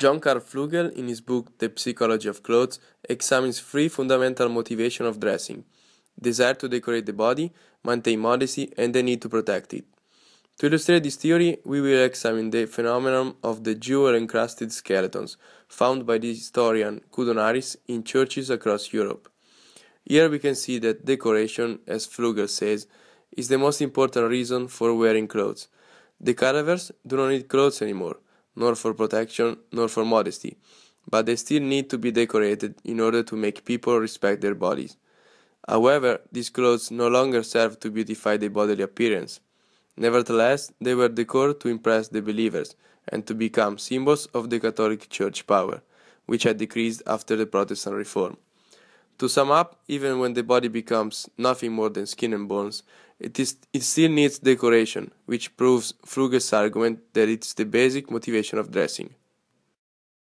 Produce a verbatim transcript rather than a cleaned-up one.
John Carl Flugel, in his book The Psychology of Clothes, examines three fundamental motivations of dressing: desire to decorate the body, maintain modesty, and the need to protect it. To illustrate this theory, we will examine the phenomenon of the jewel-encrusted skeletons, found by the historian Koudounaris in churches across Europe. Here we can see that decoration, as Flugel says, is the most important reason for wearing clothes. The cadavers do not need clothes anymore, nor for protection, nor for modesty, but they still need to be decorated in order to make people respect their bodies. However, these clothes no longer serve to beautify the bodily appearance. Nevertheless, they were decored to impress the believers and to become symbols of the Catholic Church power, which had decreased after the Protestant Reform. To sum up, even when the body becomes nothing more than skin and bones, it, is, it still needs decoration, which proves Flugel's argument that it's the basic motivation of dressing.